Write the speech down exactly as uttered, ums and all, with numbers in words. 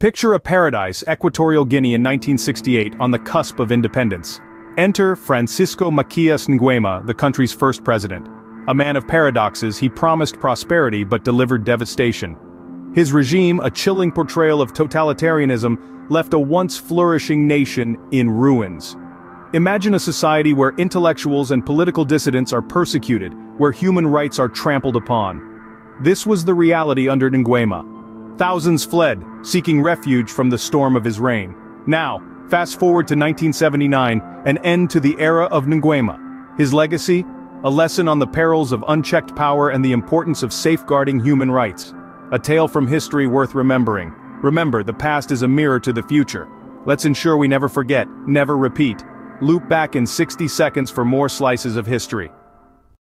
Picture a paradise, Equatorial Guinea in nineteen sixty-eight, on the cusp of independence. Enter Francisco Macías Nguema, the country's first president. A man of paradoxes, he promised prosperity but delivered devastation. His regime, a chilling portrayal of totalitarianism, left a once flourishing nation in ruins. Imagine a society where intellectuals and political dissidents are persecuted, where human rights are trampled upon. This was the reality under Nguema. Thousands fled, seeking refuge from the storm of his reign. Now, fast forward to nineteen seventy-nine, an end to the era of Nguema. His legacy? A lesson on the perils of unchecked power and the importance of safeguarding human rights. A tale from history worth remembering. Remember, the past is a mirror to the future. Let's ensure we never forget, never repeat. Loop back in sixty seconds for more slices of history.